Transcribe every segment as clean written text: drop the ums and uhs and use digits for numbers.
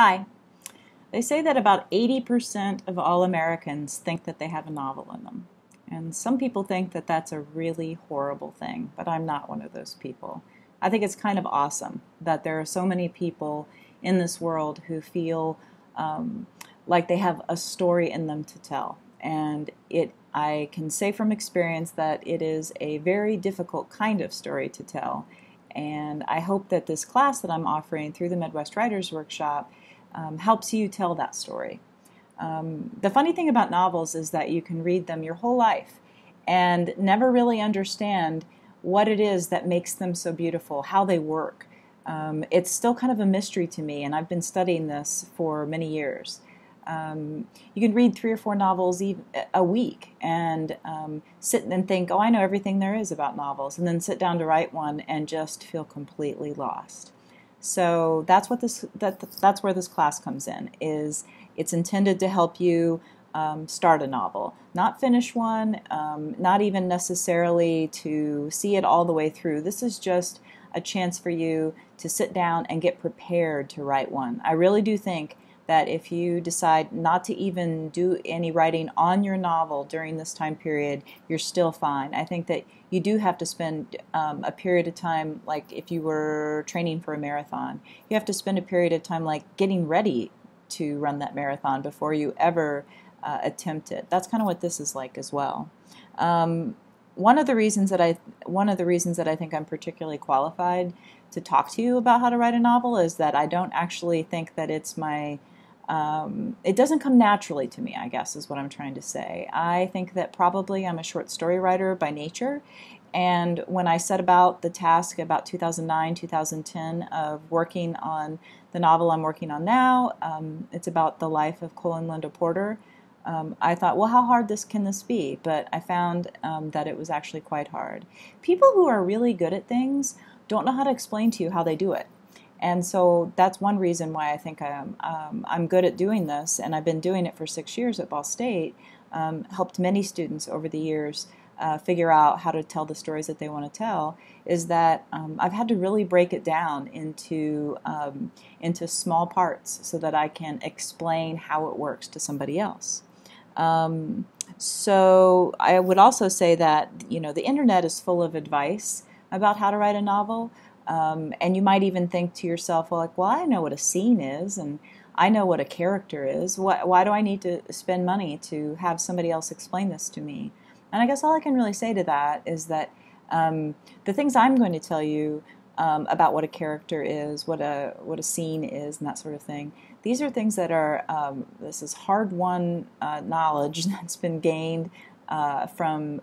Hi. They say that about 80% of all Americans think that they have a novel in them. And some people think that that's a really horrible thing, but I'm not one of those people. I think it's kind of awesome that there are so many people in this world who feel like they have a story in them to tell. And I can say from experience that it is a very difficult kind of story to tell. And I hope that this class that I'm offering through the Midwest Writers Workshop helps you tell that story. The funny thing about novels is that you can read them your whole life and never really understand what it is that makes them so beautiful, how they work. It's still kind of a mystery to me, and I've been studying this for many years. You can read 3 or 4 novels a week and sit and think, oh, I know everything there is about novels, and then sit down to write one and just feel completely lost. So that's what that's where this class comes in. It's intended to help you start a novel, not finish one, not even necessarily to see it all the way through. This is just a chance for you to sit down and get prepared to write one. I really do think that if you decide not to even do any writing on your novel during this time period, you're still fine. I think that you do have to spend a period of time, like if you were training for a marathon, you have to spend a period of time like getting ready to run that marathon before you ever attempt it. That's kind of what this is like as well. One of the reasons that I think I'm particularly qualified to talk to you about how to write a novel is that I don't actually think that it's my it doesn't come naturally to me, I guess, is what I'm trying to say. I think that probably I'm a short story writer by nature, and when I set about the task about 2009, 2010 of working on the novel I'm working on now, it's about the life of Cole and Linda Porter, I thought, well, how hard can this be? But I found that it was actually quite hard. People who are really good at things don't know how to explain to you how they do it. And so that's one reason why I think I'm good at doing this, and I've been doing it for 6 years at Ball State, helped many students over the years figure out how to tell the stories that they want to tell, is that I've had to really break it down into small parts so that I can explain how it works to somebody else. So I would also say that, you know, the internet is full of advice about how to write a novel. And you might even think to yourself, well, like, well, I know what a scene is, and I know what a character is. Why do I need to spend money to have somebody else explain this to me? And I guess all I can really say to that is that the things I'm going to tell you about what a character is, what a scene is, and that sort of thing, these are things that are, this is hard-won knowledge that's been gained from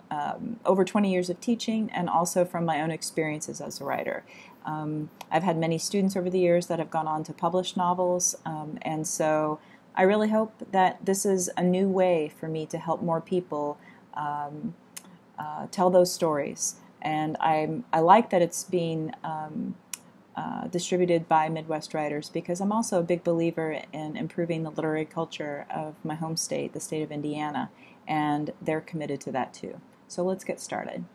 over 20 years of teaching, and also from my own experiences as a writer. I've had many students over the years that have gone on to publish novels, and so I really hope that this is a new way for me to help more people tell those stories. And I like that it's being distributed by Midwest Writers, because I'm also a big believer in improving the literary culture of my home state, the state of Indiana, and they're committed to that too. So let's get started.